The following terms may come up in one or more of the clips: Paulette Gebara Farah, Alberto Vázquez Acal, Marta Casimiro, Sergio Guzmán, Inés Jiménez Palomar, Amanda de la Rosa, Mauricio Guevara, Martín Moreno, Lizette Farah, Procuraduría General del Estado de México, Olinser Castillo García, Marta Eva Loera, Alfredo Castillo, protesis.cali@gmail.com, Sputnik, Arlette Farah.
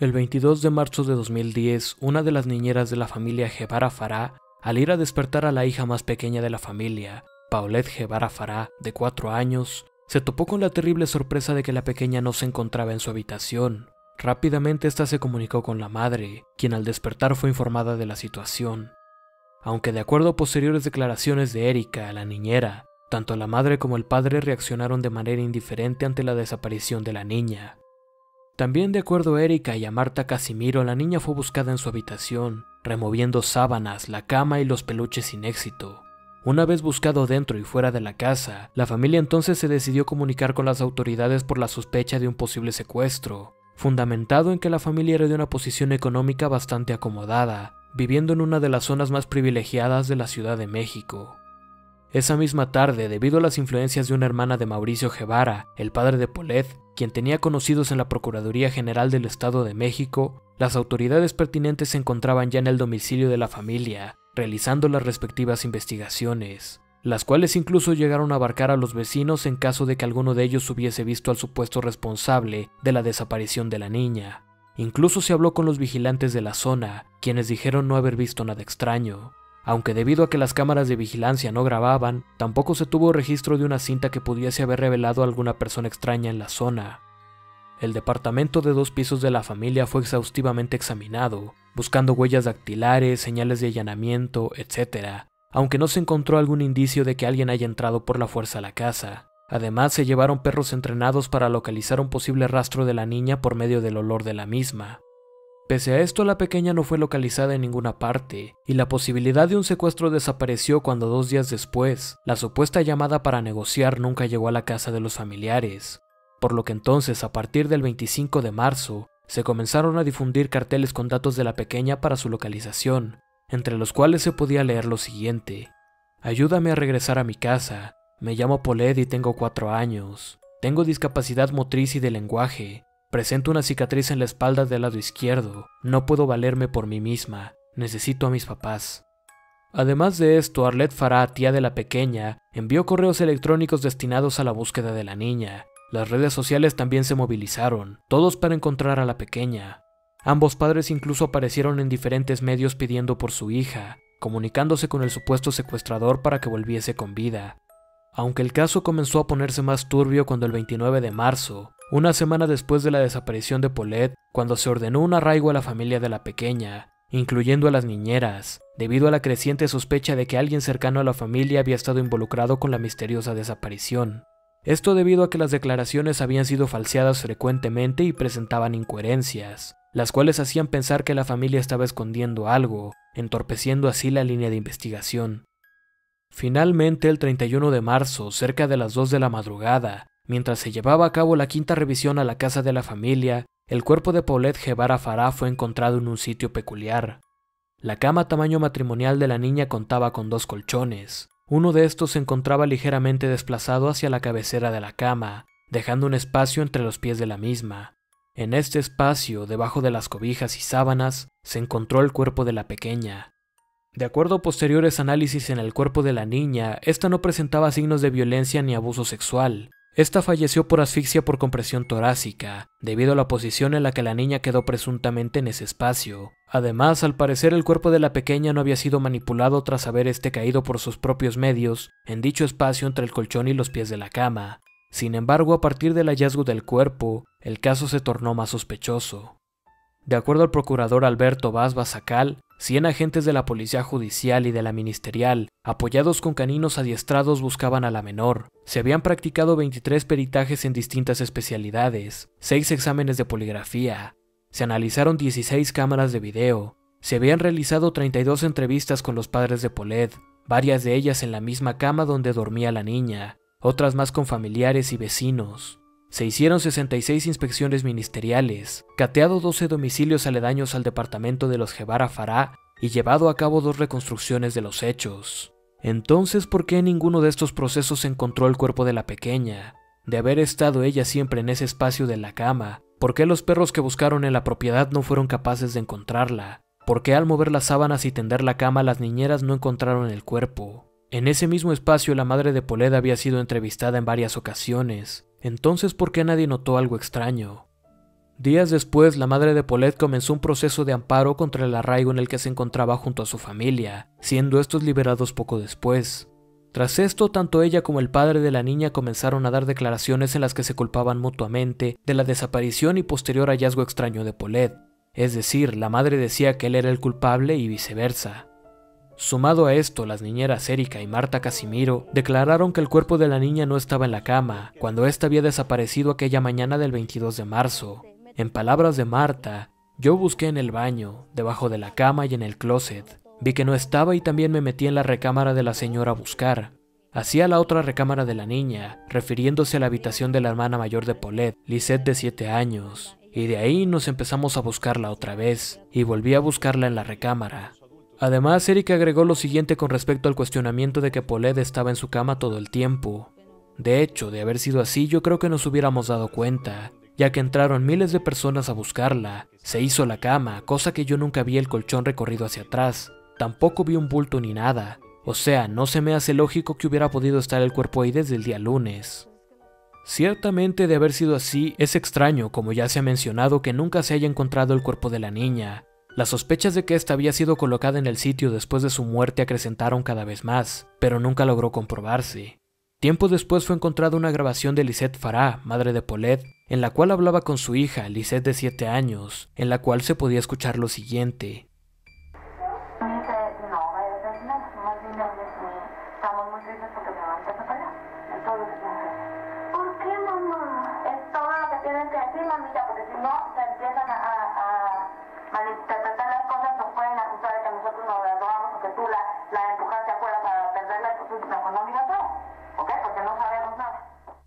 El 22 de marzo de 2010, una de las niñeras de la familia Gebara Farah, al ir a despertar a la hija más pequeña de la familia, Paulette Gebara Farah, de 4 años, se topó con la terrible sorpresa de que la pequeña no se encontraba en su habitación. Rápidamente esta se comunicó con la madre, quien al despertar fue informada de la situación. Aunque de acuerdo a posteriores declaraciones de Erika, la niñera, tanto la madre como el padre reaccionaron de manera indiferente ante la desaparición de la niña. También de acuerdo a Erika y a Marta Casimiro, la niña fue buscada en su habitación, removiendo sábanas, la cama y los peluches sin éxito. Una vez buscado dentro y fuera de la casa, la familia entonces se decidió comunicar con las autoridades por la sospecha de un posible secuestro, fundamentado en que la familia era de una posición económica bastante acomodada, viviendo en una de las zonas más privilegiadas de la Ciudad de México. Esa misma tarde, debido a las influencias de una hermana de Mauricio Guevara, el padre de Paulette, quien tenía conocidos en la Procuraduría General del Estado de México, las autoridades pertinentes se encontraban ya en el domicilio de la familia, realizando las respectivas investigaciones, las cuales incluso llegaron a abarcar a los vecinos en caso de que alguno de ellos hubiese visto al supuesto responsable de la desaparición de la niña. Incluso se habló con los vigilantes de la zona, quienes dijeron no haber visto nada extraño. Aunque debido a que las cámaras de vigilancia no grababan, tampoco se tuvo registro de una cinta que pudiese haber revelado a alguna persona extraña en la zona. El departamento de 2 pisos de la familia fue exhaustivamente examinado, buscando huellas dactilares, señales de allanamiento, etc., aunque no se encontró algún indicio de que alguien haya entrado por la fuerza a la casa. Además, se llevaron perros entrenados para localizar un posible rastro de la niña por medio del olor de la misma. Pese a esto, la pequeña no fue localizada en ninguna parte, y la posibilidad de un secuestro desapareció cuando 2 días después, la supuesta llamada para negociar nunca llegó a la casa de los familiares, por lo que entonces, a partir del 25 de marzo, se comenzaron a difundir carteles con datos de la pequeña para su localización, entre los cuales se podía leer lo siguiente: ayúdame a regresar a mi casa, me llamo Paulette y tengo 4 años, tengo discapacidad motriz y de lenguaje, presento una cicatriz en la espalda del lado izquierdo. No puedo valerme por mí misma. Necesito a mis papás. Además de esto, Arlette Farah, tía de la pequeña, envió correos electrónicos destinados a la búsqueda de la niña. Las redes sociales también se movilizaron, todos para encontrar a la pequeña. Ambos padres incluso aparecieron en diferentes medios pidiendo por su hija, comunicándose con el supuesto secuestrador para que volviese con vida. Aunque el caso comenzó a ponerse más turbio cuando el 29 de marzo, una semana después de la desaparición de Paulette, cuando se ordenó un arraigo a la familia de la pequeña, incluyendo a las niñeras, debido a la creciente sospecha de que alguien cercano a la familia había estado involucrado con la misteriosa desaparición. Esto debido a que las declaraciones habían sido falseadas frecuentemente y presentaban incoherencias, las cuales hacían pensar que la familia estaba escondiendo algo, entorpeciendo así la línea de investigación. Finalmente, el 31 de marzo, cerca de las 2 de la madrugada, mientras se llevaba a cabo la quinta revisión a la casa de la familia, el cuerpo de Paulette Gebara Farah fue encontrado en un sitio peculiar. La cama tamaño matrimonial de la niña contaba con 2 colchones. Uno de estos se encontraba ligeramente desplazado hacia la cabecera de la cama, dejando un espacio entre los pies de la misma. En este espacio, debajo de las cobijas y sábanas, se encontró el cuerpo de la pequeña. De acuerdo a posteriores análisis en el cuerpo de la niña, esta no presentaba signos de violencia ni abuso sexual. Esta falleció por asfixia por compresión torácica, debido a la posición en la que la niña quedó presuntamente en ese espacio. Además, al parecer el cuerpo de la pequeña no había sido manipulado tras haber caído por sus propios medios en dicho espacio entre el colchón y los pies de la cama. Sin embargo, a partir del hallazgo del cuerpo, el caso se tornó más sospechoso. De acuerdo al procurador Alberto Vázquez Acal, 100 agentes de la Policía Judicial y de la Ministerial, apoyados con caninos adiestrados, buscaban a la menor. Se habían practicado 23 peritajes en distintas especialidades, 6 exámenes de poligrafía, se analizaron 16 cámaras de video, se habían realizado 32 entrevistas con los padres de Paulette, varias de ellas en la misma cama donde dormía la niña, otras más con familiares y vecinos. Se hicieron 66 inspecciones ministeriales, cateado 12 domicilios aledaños al departamento de los Gebara Farah y llevado a cabo 2 reconstrucciones de los hechos. Entonces, ¿por qué en ninguno de estos procesos se encontró el cuerpo de la pequeña? De haber estado ella siempre en ese espacio de la cama, ¿por qué los perros que buscaron en la propiedad no fueron capaces de encontrarla? ¿Por qué al mover las sábanas y tender la cama las niñeras no encontraron el cuerpo? En ese mismo espacio la madre de Paulette había sido entrevistada en varias ocasiones. Entonces, ¿por qué nadie notó algo extraño? Días después, la madre de Paulette comenzó un proceso de amparo contra el arraigo en el que se encontraba junto a su familia, siendo estos liberados poco después. Tras esto, tanto ella como el padre de la niña comenzaron a dar declaraciones en las que se culpaban mutuamente de la desaparición y posterior hallazgo extraño de Paulette. Es decir, la madre decía que él era el culpable y viceversa. Sumado a esto, las niñeras Erika y Marta Casimiro declararon que el cuerpo de la niña no estaba en la cama, cuando ésta había desaparecido aquella mañana del 22 de marzo. En palabras de Marta, yo busqué en el baño, debajo de la cama y en el closet. Vi que no estaba y también me metí en la recámara de la señora a buscar. Hacia la otra recámara de la niña, refiriéndose a la habitación de la hermana mayor de Paulette, Lizette de 7 años. Y de ahí nos empezamos a buscarla otra vez, y volví a buscarla en la recámara. Además, Erika agregó lo siguiente con respecto al cuestionamiento de que Paulette estaba en su cama todo el tiempo. De hecho, de haber sido así, yo creo que nos hubiéramos dado cuenta, ya que entraron miles de personas a buscarla. Se hizo la cama, cosa que yo nunca vi el colchón recorrido hacia atrás. Tampoco vi un bulto ni nada. O sea, no se me hace lógico que hubiera podido estar el cuerpo ahí desde el día lunes. Ciertamente, de haber sido así, es extraño, como ya se ha mencionado, que nunca se haya encontrado el cuerpo de la niña. Las sospechas de que ésta había sido colocada en el sitio después de su muerte acrecentaron cada vez más, pero nunca logró comprobarse. Tiempo después fue encontrada una grabación de Lizette Farah, madre de Paulette, en la cual hablaba con su hija, Lizette de 7 años, en la cual se podía escuchar lo siguiente.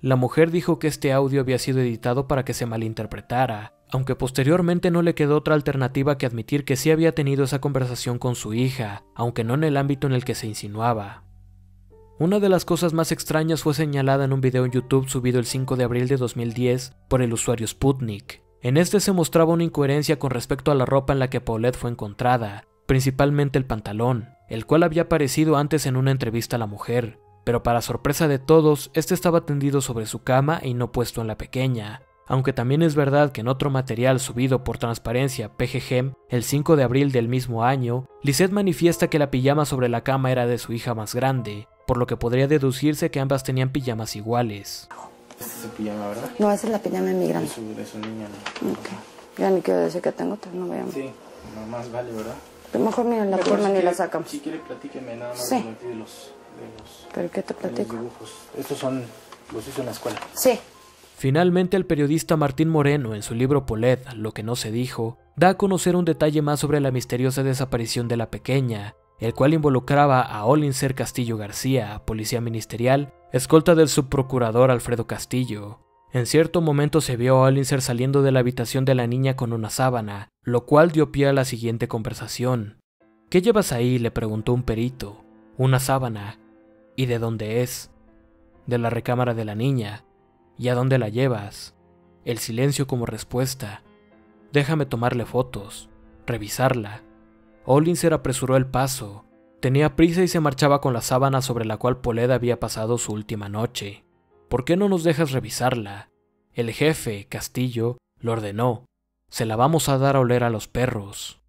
La mujer dijo que este audio había sido editado para que se malinterpretara, aunque posteriormente no le quedó otra alternativa que admitir que sí había tenido esa conversación con su hija, aunque no en el ámbito en el que se insinuaba. Una de las cosas más extrañas fue señalada en un video en YouTube subido el 5 de abril de 2010 por el usuario Sputnik. En este se mostraba una incoherencia con respecto a la ropa en la que Paulette fue encontrada, principalmente el pantalón, el cual había aparecido antes en una entrevista a la mujer. Pero para sorpresa de todos, este estaba tendido sobre su cama y no puesto en la pequeña, aunque también es verdad que en otro material subido por Transparencia PGG, el 5 de abril del mismo año, Lizette manifiesta que la pijama sobre la cama era de su hija más grande, por lo que podría deducirse que ambas tenían pijamas iguales. ¿Esa es su pijama, verdad? No, esa es la pijama de mi grande. De su niña, ¿no? Okay. Ya ni quiero decir que tengo, no voy a... Sí, más vale, ¿verdad? Pero mejor mira la forma y la sacamos. Si quiere platíqueme nada más sí. ¿Pero qué te platico? Estos son los hizo en la escuela. Sí. Finalmente, el periodista Martín Moreno, en su libro Paulette, lo que no se dijo, da a conocer un detalle más sobre la misteriosa desaparición de la pequeña, el cual involucraba a Olinser Castillo García, policía ministerial, escolta del subprocurador Alfredo Castillo. En cierto momento se vio a Olinser saliendo de la habitación de la niña con una sábana, lo cual dio pie a la siguiente conversación. ¿Qué llevas ahí?, le preguntó un perito. Una sábana. ¿Y de dónde es? De la recámara de la niña. ¿Y a dónde la llevas? El silencio como respuesta. Déjame tomarle fotos, revisarla. Olinser apresuró el paso. Tenía prisa y se marchaba con la sábana sobre la cual Paulette había pasado su última noche. ¿Por qué no nos dejas revisarla? El jefe, Castillo, lo ordenó. Se la vamos a dar a oler a los perros.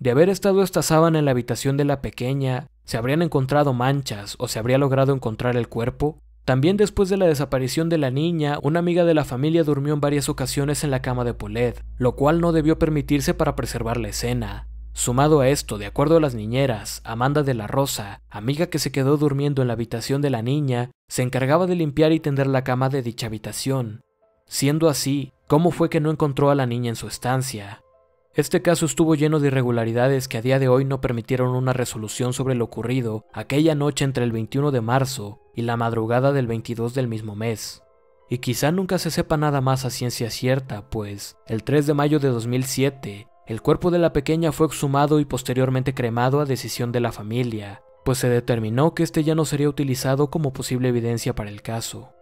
De haber estado esta sábana en la habitación de la pequeña, ¿se habrían encontrado manchas o se habría logrado encontrar el cuerpo? También después de la desaparición de la niña, una amiga de la familia durmió en varias ocasiones en la cama de Paulette, lo cual no debió permitirse para preservar la escena. Sumado a esto, de acuerdo a las niñeras, Amanda de la Rosa, amiga que se quedó durmiendo en la habitación de la niña, se encargaba de limpiar y tender la cama de dicha habitación. Siendo así, ¿cómo fue que no encontró a la niña en su estancia? Este caso estuvo lleno de irregularidades que a día de hoy no permitieron una resolución sobre lo ocurrido aquella noche entre el 21 de marzo y la madrugada del 22 del mismo mes. Y quizá nunca se sepa nada más a ciencia cierta, pues el 3 de mayo de 2007, el cuerpo de la pequeña fue exhumado y posteriormente cremado a decisión de la familia, pues se determinó que este ya no sería utilizado como posible evidencia para el caso.